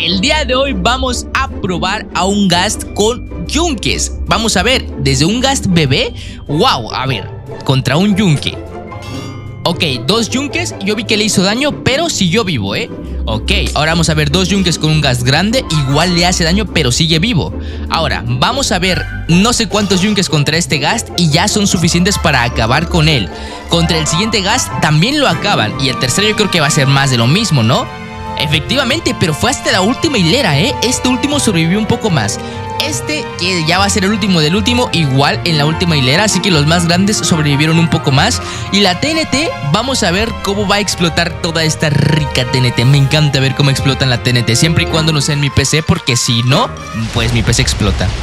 El día de hoy vamos a probar a un Ghast con Yunques. Vamos a ver, desde un Ghast bebé, wow, a ver, contra un Yunque. Ok, dos Yunques, yo vi que le hizo daño, pero siguió vivo, Ok, ahora vamos a ver dos Yunques con un Ghast grande, igual le hace daño, pero sigue vivo. Ahora, vamos a ver no sé cuántos Yunques contra este Ghast y ya son suficientes para acabar con él. Contra el siguiente Ghast también lo acaban y el tercero yo creo que va a ser más de lo mismo, ¿no? Efectivamente, pero fue hasta la última hilera, Este último sobrevivió un poco más. Este, que ya va a ser el último del último, igual en la última hilera, así que los más grandes sobrevivieron un poco más. Y la TNT, vamos a ver cómo va a explotar toda esta rica TNT. Me encanta ver cómo explotan la TNT, siempre y cuando no sea en mi PC, porque si no, pues mi PC explota.